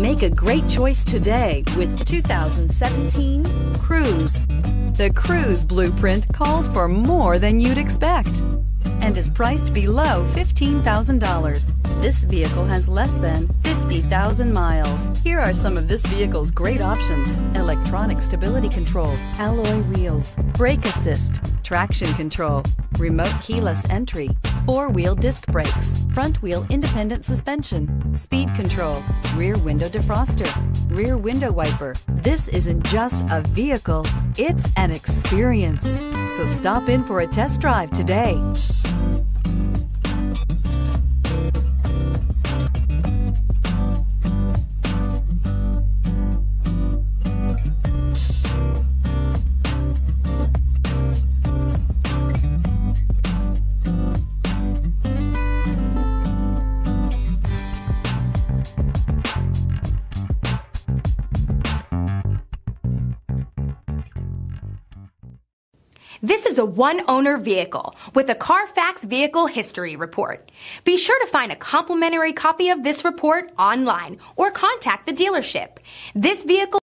Make a great choice today with the 2017 Cruze. The Cruze blueprint calls for more than you'd expect and is priced below $15,000. This vehicle has less than 50,000 miles. Here are some of this vehicle's great options: electronic stability control, alloy wheels, brake assist, traction control, remote keyless entry, four-wheel disc brakes, front-wheel independent suspension, speed control, rear window defroster, rear window wiper. This isn't just a vehicle, it's an experience. So stop in for a test drive today. This is a one-owner vehicle with a Carfax Vehicle History Report. Be sure to find a complimentary copy of this report online or contact the dealership. This vehicle